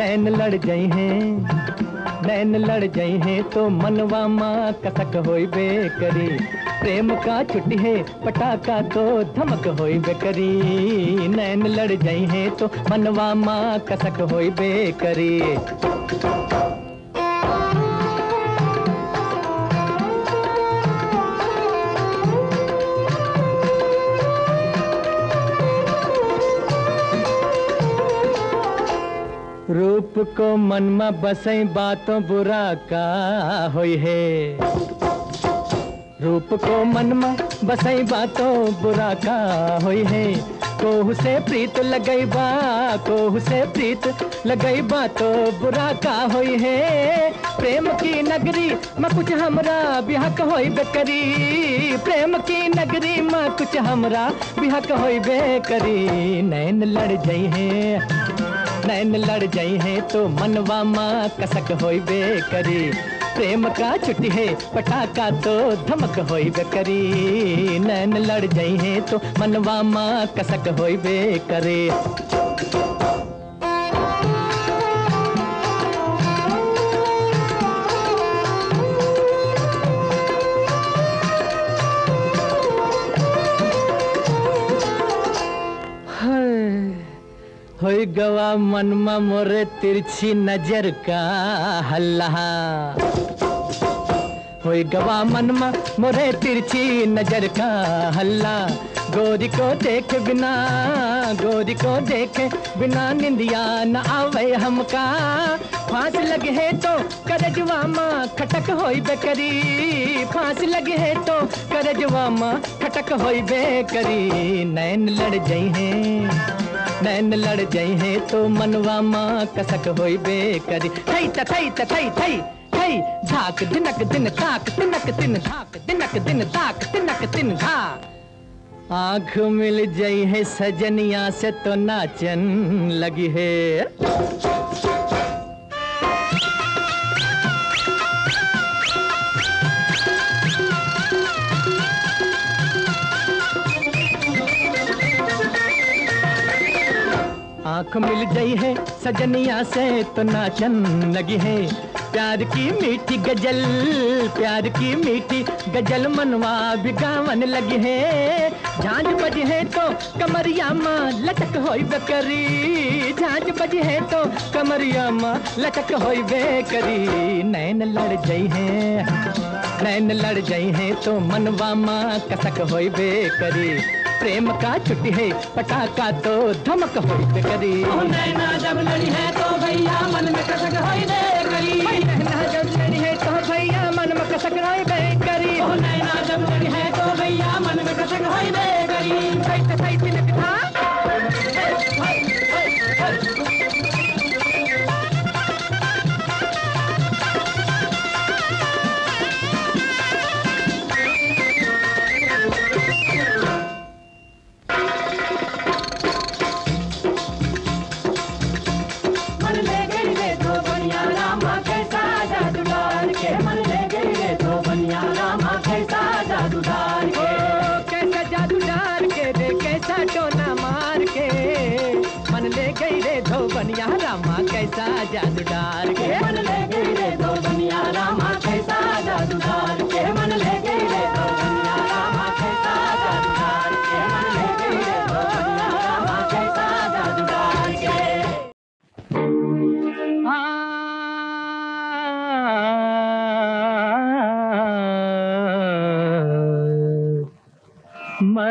नैन लड़ जाई हैं, नैन लड़ जाई हैं तो मनवा माँ कसक होई बेकरी। प्रेम का छुट्टी है पटाखा तो धमक होई बेकरी। नैन लड़ जाई हैं तो मनवा माँ कसक होई बेकरी। रूप को मन में बसई बातों बुरा का होई है। रूप को मन में बसई बातों बुरा का होई है। कोहू से प्रीत लगई बा, कोहू से प्रीत लगई बा तो बुरा का होई है। प्रेम की नगरी में कुछ हमरा बिहाक होई बेकरी। प्रेम की नगरी में कुछ हमरा बिहाक होई बेकरी। नैन लड़ जाई है, नैन लड़ जाई हैं तो मनवा माँ कसक होई बेकरी। प्रेम का छुट्टी है पटाखा तो धमक होई बेकरी। नैन लड़ जाई हैं तो मनवा माँ कसक होई बेकरी। होई गवा मनमा मोरे तिरछी नजर का हल्ला। होई गवा मनमा मोरे तिरछी नजर का हल्ला। गोरी को देख बिना, गोरी को देख बिना निंदिया न आवे हमका। फांस लगे है तो करजवा माँ खटक होई बेकरी। फांस लगे है तो करजवा माँ खटक होई बेकरी। नैन लड़ जाई हैं, नैन लड़ जाई हैं तो मनवा माँ कसक होई बेकरी। थई थई थई थई थई धाक दिनक दिन ताक तिनक तिन धाक दिनक दिन ताक तिनक तिन घा। आँख मिल जाई है सजनिया से तो नाचन लगी है। आँख मिल गई है सजनिया से तो नाचन लगी है। प्यार की मीठी गजल, प्यार की मीठी गजल मनवा बिगावन लगी है। झांझ बजी है तो कमरिया माँ लटक होई बेकरी। झांझ बजी है तो कमरिया माँ लटक होई बेकरी। नैन लड़ जाई है, नैन लड़ जाई है तो मनवा माँ कसक होई बेकरी। प्रेम का छुट्टी है पटाखा तो धमक होई बेकरी। नैना जब लड़ी है तो भैया मन में कसक होई बेकरी। नैना जब लड़ी है तो भैया मन में कसक होई बेकरी। नैना जब लड़ी है तो भैया मन में कसक होई बेकरी। सही तिनक था बनिया रामा कैसा जादू डाल के मन ले गई रे तो बनिया रामा कैसा जादू डाल के मन ले गई रे तो बनिया रामा कैसा जादू डाल के मन ले गई रे तो बनिया रामा कैसा जादू डाल के।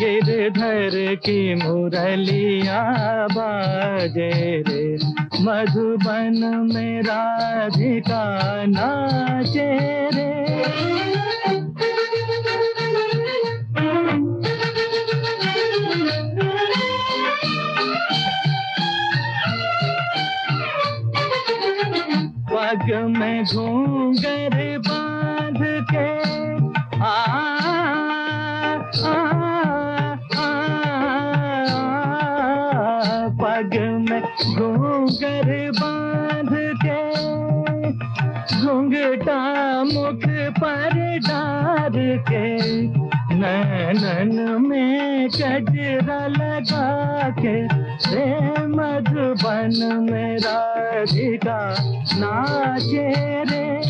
गिरधर की मुरलिया बाजे रे, मधुबन में राधिका नाचे रे। पग में घूंघर बांध के पग में घूंघर बांध के घूंघटा मुख पर डाल के नैनन में कजरा लगा के रे मधुबन में राधिका नाचे रे।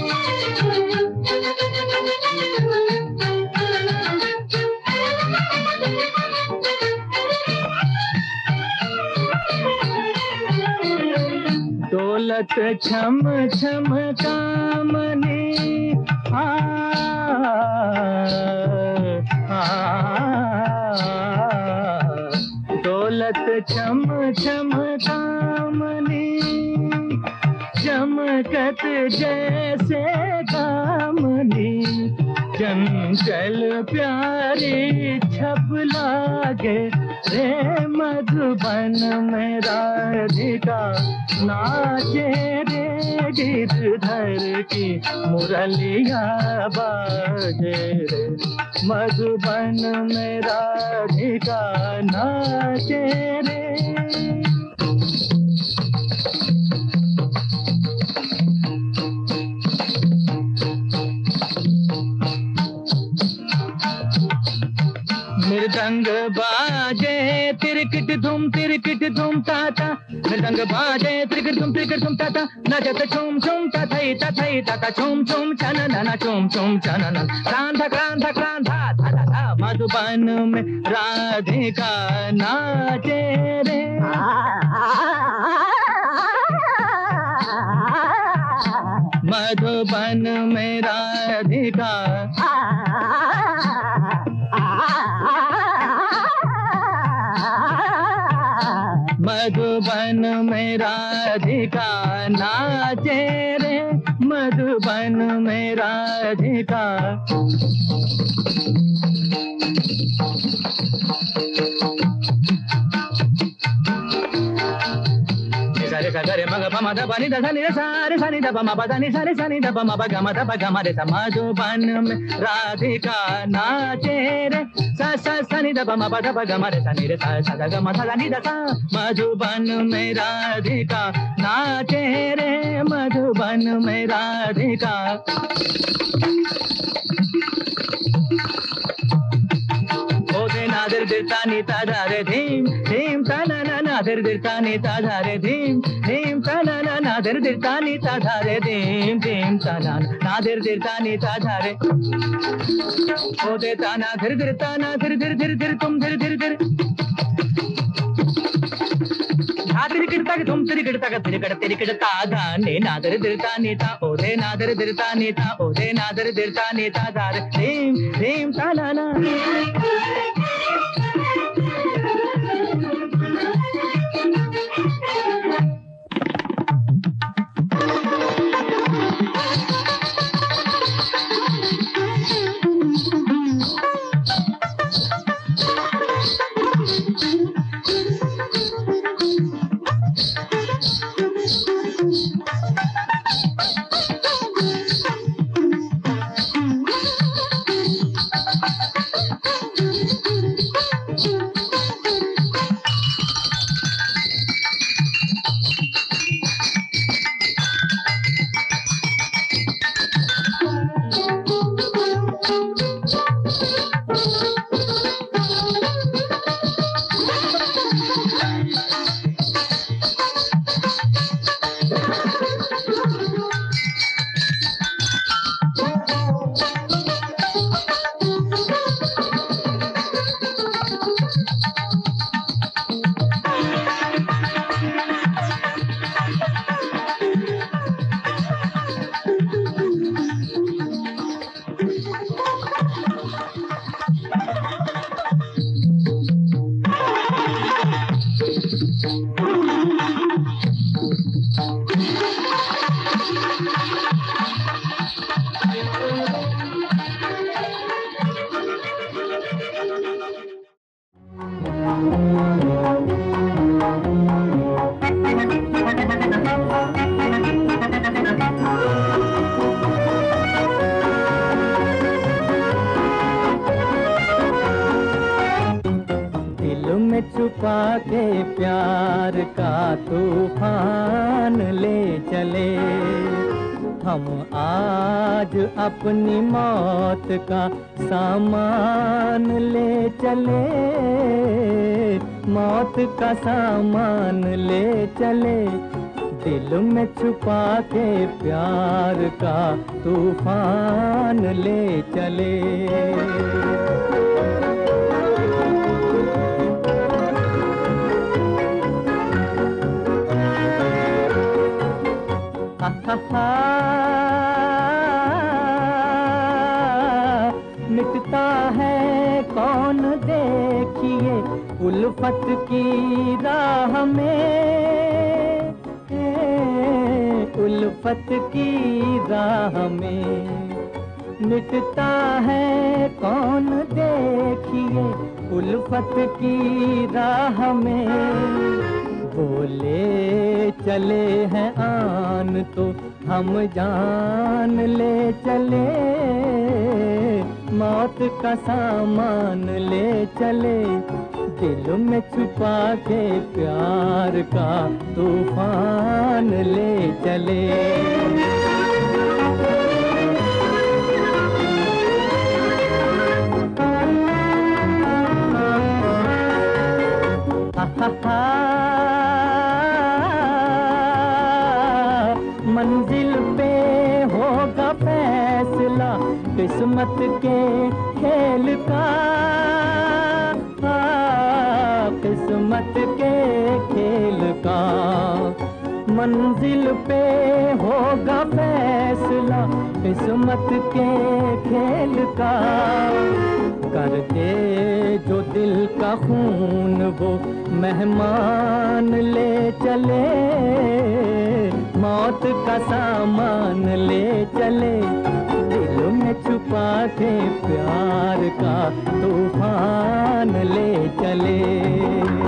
डोलत छम छम कामनी डोलत छम छम कामनी चमकत जैसे कामनी चंचल प्यारी छप लागे रे मधुबन में राधिका नाचे रे। गिरधर की मुरलिया बाजे रे, मधुबन में राधिका नाचे रे। मृदंग बाजे तिरकिट धूम तिरकिट धूम ताता, मृदंग बाजे तिरकिट धूम ताता, नचत झूम झूम तथई तथई तथा झूम झूम चनना झूम झूम चनना रांधा रांधा रांधा धा। मधुबन में राधिका नाचे रे। मधुबन में राधिका मधुबन में राधिका नाचे रे। मधुबन में राधिका रे मग प म ध प नि ध ध नि सा रे सा नि ध प म प ध नि सा रे सा नि ध प म प ग म ध प ग म रे सा। मधुबन में राधिका नाचे रे। सा सा सा नि ध प म प ध प ग म रे सा नि रे सा सा ग म सा नि ध सा। मधुबन में राधिका नाचे रे। मधुबन में राधिका दिर दिर तानी ताजा रे धीम धीम ताना ना ना दिर दिर तानी ताजा रे धीम धीम ताना ना ना दिर दिर तानी ताजा रे धीम धीम ताना ना दिर दिर तानी ताजा रे। ओ दे ताना दिर दिर ताना दिर दिर दिर दिर तुम दिर दिर दिर आतिर गिरता के तुम तेरी गिरता का तेरी गिरता धा ने नादर दिरता नेता ओदे नादर दिरता नेता ओदे नादर दिरता नेता दार धीम धीम ताना ना। छुपा के प्यार का तूफान ले चले हम आज अपनी मौत का सामान ले चले, मौत का सामान ले चले। दिल में छुपा के प्यार का तूफान ले चले। मिटता है कौन देखिए उल्फत की राह में, उल्फत की राह में मिटता है कौन देखिए उल्फत की राह में। बोले चले हैं आन तो हम जान ले चले, मौत का सामान ले चले। दिल में छुपा के प्यार का तूफान ले चले। हा हा हा मंजिल पे होगा फैसला किस्मत के खेल का, किस्मत के खेल का। मंजिल पे होगा फैसला किस्मत के खेल का। कर दे जो दिल का खून वो मेहमान ले चले, मौत का सामान ले चले। दिल में छुपा के प्यार का तूफान ले चले।